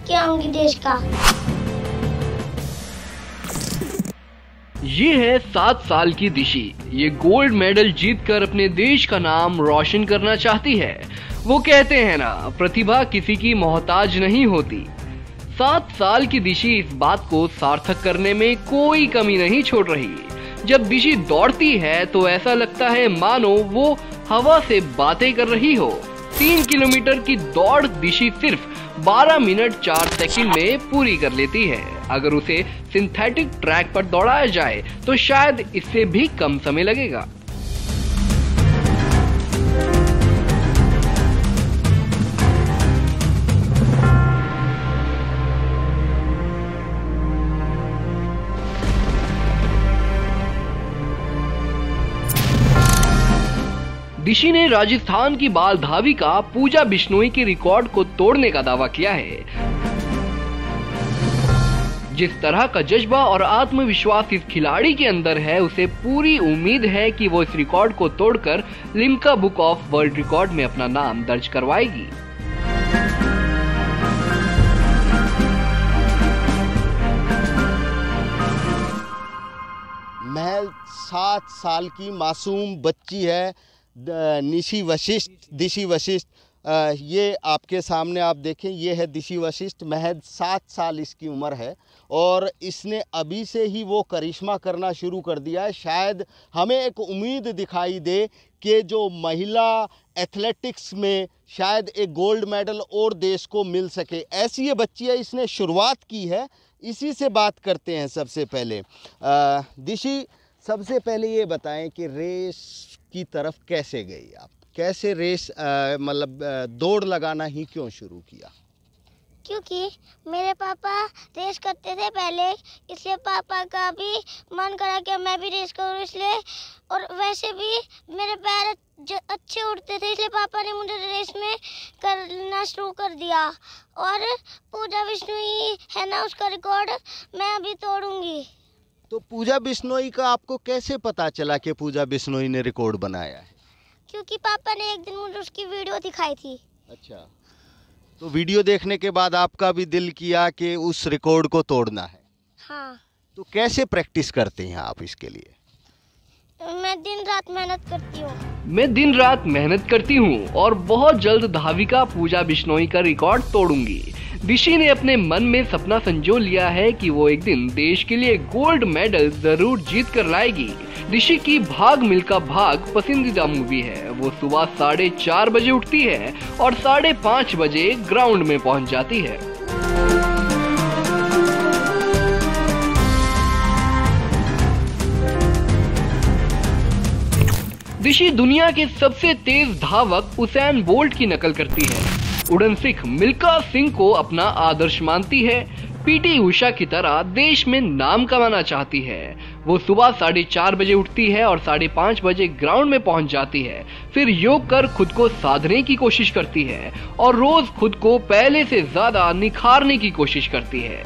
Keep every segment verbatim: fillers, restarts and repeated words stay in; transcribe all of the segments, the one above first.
खिदमत किया होंगी देश का। ये है सात साल की दिशी। ये गोल्ड मेडल जीतकर अपने देश का नाम रोशन करना चाहती है। वो कहते हैं ना, प्रतिभा किसी की मोहताज नहीं होती। सात साल की दिशी इस बात को सार्थक करने में कोई कमी नहीं छोड़ रही। जब दिशी दौड़ती है तो ऐसा लगता है मानो वो हवा से बातें कर रही हो। तीन किलोमीटर की दौड़ दिशी सिर्फ बारह मिनट चार सेकंड में पूरी कर लेती है। अगर उसे सिंथेटिक ट्रैक पर दौड़ाया जाए तो शायद इससे भी कम समय लगेगा। दिशी ने राजस्थान की बाल धावी का पूजा बिश्नोई के रिकॉर्ड को तोड़ने का दावा किया है। जिस तरह का जज्बा और आत्मविश्वास इस खिलाड़ी के अंदर है, उसे पूरी उम्मीद है कि वो इस रिकॉर्ड को तोड़कर Limca book of world record में अपना नाम दर्ज करवाएगी। महल सात साल की मासूम बच्ची है दिशी वशिष्ठ। दिशी वशिष्ठ ये आपके सामने आप देखें, ये है दिशी वशिष्ठ। महज सात साल इसकी उम्र है और इसने अभी से ही वो करिश्मा करना शुरू कर दिया है। शायद हमें एक उम्मीद दिखाई दे कि जो महिला एथलेटिक्स में शायद एक गोल्ड मेडल और देश को मिल सके, ऐसी ये बच्ची है, इसने शुरुआत की है। इसी से बात करते हैं। सबसे पहले दिशी, सबसे पहले ये बताएं कि रेस की तरफ कैसे गई आप? कैसे रेस मतलब दौड़ लगाना ही क्यों शुरू किया? क्योंकि मेरे पापा रेस करते थे पहले, इसलिए पापा का भी मन करा कि मैं भी रेस करूं, इसलिए। और वैसे भी मेरे पैर अच्छे उड़ते थे, इसलिए पापा ने मुझे रेस में करना शुरू कर दिया। और पूजा बिश्नोई है ना, उसका रिकॉर्ड मैं अभी तोड़ूंगी। तो पूजा बिश्नोई का आपको कैसे पता चला कि पूजा बिश्नोई ने रिकॉर्ड बनाया है? क्योंकि पापा ने एक दिन मुझे उसकी वीडियो दिखाई थी। अच्छा, तो वीडियो देखने के बाद आपका भी दिल किया कि उस रिकॉर्ड को तोड़ना है? हाँ। तो कैसे प्रैक्टिस करते हैं आप इसके लिए? मैं दिन रात मेहनत करती हूँ। मैं दिन रात मेहनत करती हूँ और बहुत जल्द धाविका पूजा बिश्नोई का रिकॉर्ड तोड़ूंगी। दिशी ने अपने मन में सपना संजो लिया है कि वो एक दिन देश के लिए गोल्ड मेडल जरूर जीत कर लाएगी। दिशी की भाग मिल्खा भाग पसंदीदा मूवी है। वो सुबह साढ़े चार बजे उठती है और साढ़े पाँच बजे ग्राउंड में पहुंच जाती है। दिशी दुनिया के सबसे तेज धावक उसेन बोल्ट की नकल करती है। उड़न सिख मिल्खा सिंह को अपना आदर्श मानती है। पीटी उषा की तरह देश में नाम कमाना चाहती है। वो सुबह साढ़े चार बजे उठती है और साढ़े पाँच बजे ग्राउंड में पहुंच जाती है। फिर योग कर खुद को साधने की कोशिश करती है और रोज खुद को पहले से ज्यादा निखारने की कोशिश करती है।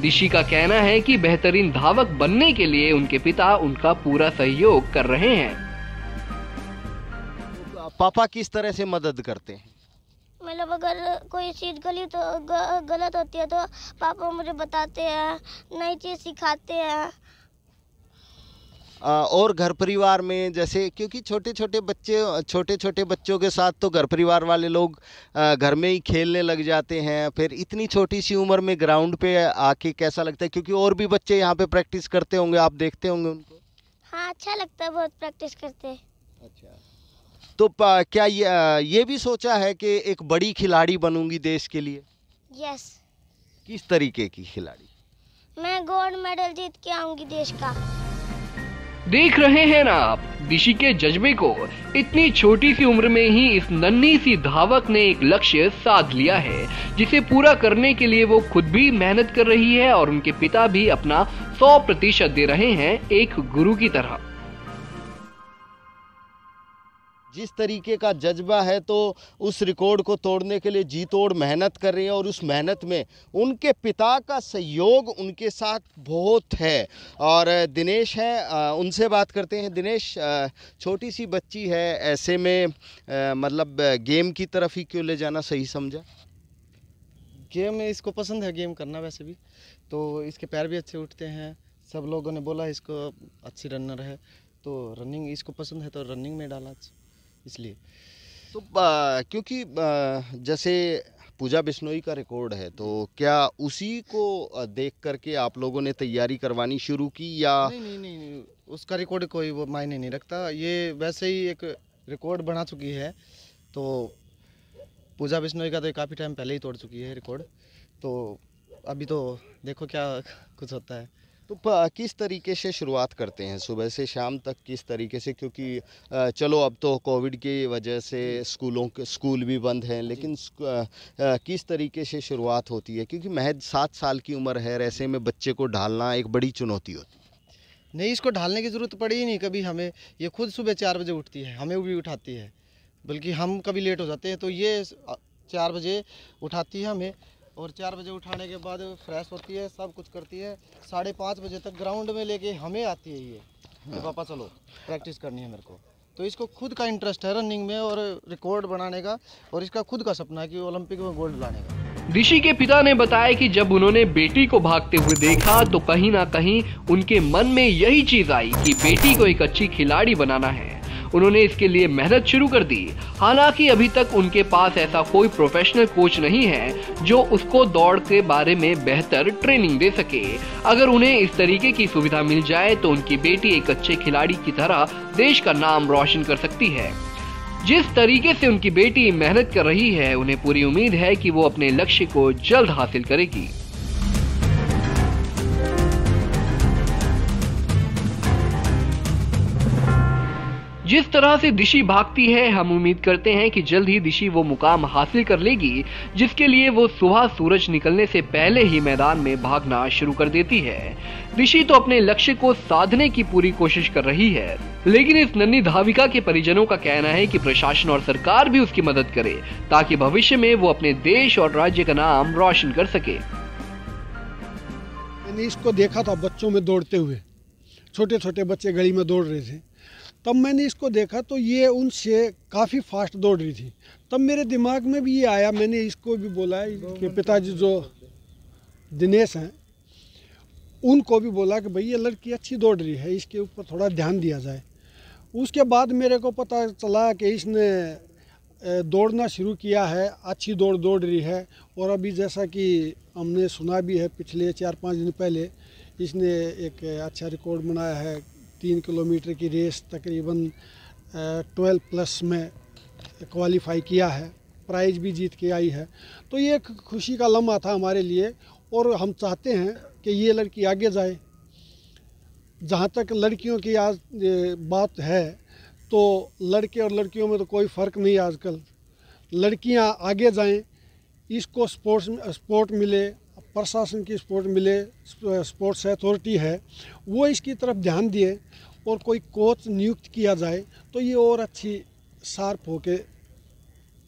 दिशी का कहना है कि बेहतरीन धावक बनने के लिए उनके पिता उनका पूरा सहयोग कर रहे हैं। पापा किस तरह से मदद करते हैं? मतलब अगर कोई चीज़ गलत तो गलत होती है तो पापा मुझे बताते हैं, नई चीज़ सिखाते हैं। और घर परिवार में जैसे, क्योंकि छोटे छोटे बच्चे छोटे छोटे बच्चों के साथ तो घर परिवार वाले लोग घर में ही खेलने लग जाते हैं। फिर इतनी छोटी सी उम्र में ग्राउंड पे आके कैसा लगता है, क्योंकि और भी बच्चे यहाँ पे प्रैक्टिस करते होंगे, आप देखते होंगे उनको? हाँ, अच्छा लगता है, बहुत प्रैक्टिस करते हैं। अच्छा, तो क्या ये, ये भी सोचा है कि एक बड़ी खिलाड़ी बनूंगी देश के लिए? यस। किस तरीके की खिलाड़ी? मैं गोल्ड मेडल जीत के आऊंगी देश का। देख रहे हैं ना आप दिशी के जज्बे को। इतनी छोटी सी उम्र में ही इस नन्ही सी धावक ने एक लक्ष्य साध लिया है, जिसे पूरा करने के लिए वो खुद भी मेहनत कर रही है और उनके पिता भी अपना सौ प्रतिशत दे रहे हैं, एक गुरु की तरह। जिस तरीके का जज्बा है, तो उस रिकॉर्ड को तोड़ने के लिए जी तोड़ मेहनत कर रही हैं और उस मेहनत में उनके पिता का सहयोग उनके साथ बहुत है। और दिनेश हैं, उनसे बात करते हैं। दिनेश, छोटी सी बच्ची है, ऐसे में मतलब गेम की तरफ ही क्यों ले जाना सही समझा? गेम इसको पसंद है, गेम करना वैसे भी, तो इसके पैर भी अच्छे उठते हैं। सब लोगों ने बोला इसको अच्छी रनर है, तो रनिंग इसको पसंद है तो रनिंग में डाला इसलिए। तो आ, क्योंकि आ, जैसे पूजा बिश्नोई का रिकॉर्ड है, तो क्या उसी को देख करके आप लोगों ने तैयारी करवानी शुरू की या? नहीं नहीं नहीं, नहीं। उसका रिकॉर्ड कोई वो मायने नहीं रखता, ये वैसे ही एक रिकॉर्ड बना चुकी है। तो पूजा बिश्नोई का तो काफ़ी टाइम पहले ही तोड़ चुकी है रिकॉर्ड, तो अभी तो देखो क्या कुछ होता है। तो किस तरीके से शुरुआत करते हैं सुबह से शाम तक, किस तरीके से? क्योंकि चलो अब तो कोविड की वजह से स्कूलों के स्कूल भी बंद हैं, लेकिन किस तरीके से शुरुआत होती है? क्योंकि महज सात साल की उम्र है, ऐसे में बच्चे को ढालना एक बड़ी चुनौती होती है। नहीं, इसको ढालने की ज़रूरत पड़ी ही नहीं कभी हमें। ये खुद सुबह चार बजे उठती है, हमें भी उठाती है, बल्कि हम कभी लेट हो जाते हैं तो ये चार बजे उठाती है हमें, और चार बजे उठाने के बाद फ्रेश होती है, सब कुछ करती है, साढ़े पाँच बजे तक ग्राउंड में लेके हमें आती है ये कि पापा चलो प्रैक्टिस करनी है मेरे को। तो इसको खुद का इंटरेस्ट है रनिंग में और रिकॉर्ड बनाने का, और इसका खुद का सपना है कि ओलंपिक में गोल्ड लाने का। ऋषि के पिता ने बताया कि जब उन्होंने बेटी को भागते हुए देखा तो कहीं ना कहीं उनके मन में यही चीज आई कि बेटी को एक अच्छी खिलाड़ी बनाना है। उन्होंने इसके लिए मेहनत शुरू कर दी। हालांकि अभी तक उनके पास ऐसा कोई प्रोफेशनल कोच नहीं है जो उसको दौड़ के बारे में बेहतर ट्रेनिंग दे सके। अगर उन्हें इस तरीके की सुविधा मिल जाए तो उनकी बेटी एक अच्छे खिलाड़ी की तरह देश का नाम रोशन कर सकती है। जिस तरीके से उनकी बेटी मेहनत कर रही है, उन्हें पूरी उम्मीद है कि वो अपने लक्ष्य को जल्द हासिल करेगी। जिस तरह से दिशी भागती है, हम उम्मीद करते हैं कि जल्द ही दिशी वो मुकाम हासिल कर लेगी जिसके लिए वो सुबह सूरज निकलने से पहले ही मैदान में भागना शुरू कर देती है। दिशी तो अपने लक्ष्य को साधने की पूरी कोशिश कर रही है, लेकिन इस नन्ही धाविका के परिजनों का कहना है कि प्रशासन और सरकार भी उसकी मदद करे ताकि भविष्य में वो अपने देश और राज्य का नाम रोशन कर सके। मैंने इसको देखा था बच्चों में दौड़ते हुए, छोटे छोटे बच्चे गली में दौड़ रहे थे, तब मैंने इसको देखा तो ये उनसे काफ़ी फास्ट दौड़ रही थी। तब मेरे दिमाग में भी ये आया, मैंने इसको भी बोला कि पिताजी जो दिनेश हैं उनको भी बोला कि भाई ये लड़की अच्छी दौड़ रही है, इसके ऊपर थोड़ा ध्यान दिया जाए। उसके बाद मेरे को पता चला कि इसने दौड़ना शुरू किया है, अच्छी दौड़ दौड़ रही है, और अभी जैसा कि हमने सुना भी है पिछले चार पाँच दिन पहले इसने एक अच्छा रिकॉर्ड बनाया है। तीन किलोमीटर की रेस तकरीबन ट्वेल्व प्लस में क्वालिफाई किया है, प्राइज़ भी जीत के आई है। तो ये एक खुशी का लम्हा था हमारे लिए, और हम चाहते हैं कि ये लड़की आगे जाए। जहाँ तक लड़कियों की आज बात है तो लड़के और लड़कियों में तो कोई फ़र्क नहीं आजकल, लड़कियाँ आगे जाएं, इसको स्पोर्ट्स स्पोर्ट मिले, प्रशासन की स्पोर्ट मिले, स्पोर्ट्स अथॉरिटी है वो इसकी तरफ ध्यान दिए, और कोई कोच नियुक्त किया जाए तो ये और अच्छी शार्प होके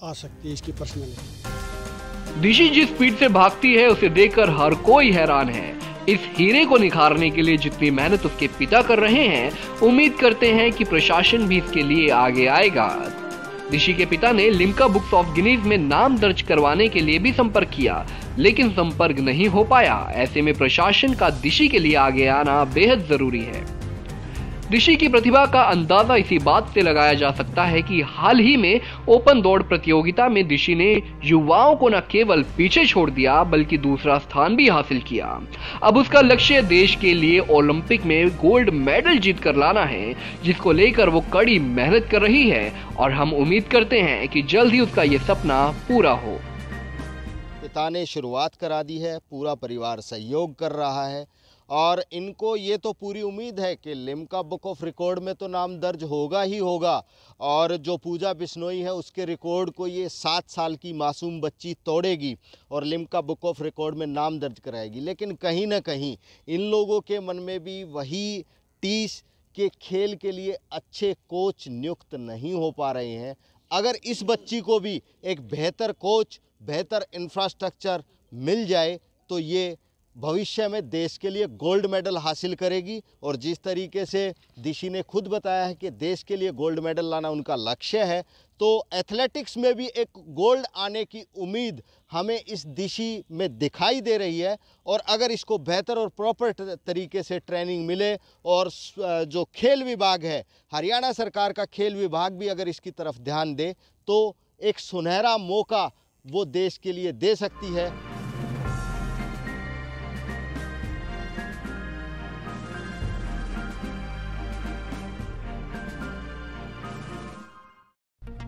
आ सकती है इसकी पर्सनैलिटी। दिशी जिस स्पीड से भागती है उसे देखकर हर कोई हैरान है। इस हीरे को निखारने के लिए जितनी मेहनत उसके पिता कर रहे हैं, उम्मीद करते हैं कि प्रशासन भी इसके लिए आगे आएगा। दिशी के पिता ने लिम्का बुक्स ऑफ गिनीज में नाम दर्ज करवाने के लिए भी संपर्क किया, लेकिन संपर्क नहीं हो पाया। ऐसे में प्रशासन का दिशी के लिए आगे आना बेहद जरूरी है। दिशी की प्रतिभा का अंदाजा इसी बात से लगाया जा सकता है कि हाल ही में ओपन दौड़ प्रतियोगिता में दिशी ने युवाओं को न केवल पीछे छोड़ दिया बल्कि दूसरा स्थान भी हासिल किया। अब उसका लक्ष्य देश के लिए ओलंपिक में गोल्ड मेडल जीत कर लाना है, जिसको लेकर वो कड़ी मेहनत कर रही है, और हम उम्मीद करते हैं कि जल्द ही उसका ये सपना पूरा हो। पिता ने शुरुआत करा दी है, पूरा परिवार सहयोग कर रहा है, और इनको ये तो पूरी उम्मीद है कि लिम्का बुक ऑफ रिकॉर्ड में तो नाम दर्ज होगा ही होगा, और जो पूजा बिश्नोई है उसके रिकॉर्ड को ये सात साल की मासूम बच्ची तोड़ेगी और लिम्का बुक ऑफ रिकॉर्ड में नाम दर्ज कराएगी। लेकिन कहीं ना कहीं इन लोगों के मन में भी वही टीस के खेल के लिए अच्छे कोच नियुक्त नहीं हो पा रहे हैं। अगर इस बच्ची को भी एक बेहतर कोच, बेहतर इंफ्रास्ट्रक्चर मिल जाए तो ये भविष्य में देश के लिए गोल्ड मेडल हासिल करेगी। और जिस तरीके से दिशी ने खुद बताया है कि देश के लिए गोल्ड मेडल लाना उनका लक्ष्य है, तो एथलेटिक्स में भी एक गोल्ड आने की उम्मीद हमें इस दिशी में दिखाई दे रही है। और अगर इसको बेहतर और प्रॉपर तरीके से ट्रेनिंग मिले और जो खेल विभाग है, हरियाणा सरकार का खेल विभाग भी अगर इसकी तरफ ध्यान दे तो एक सुनहरा मौका वो देश के लिए दे सकती है।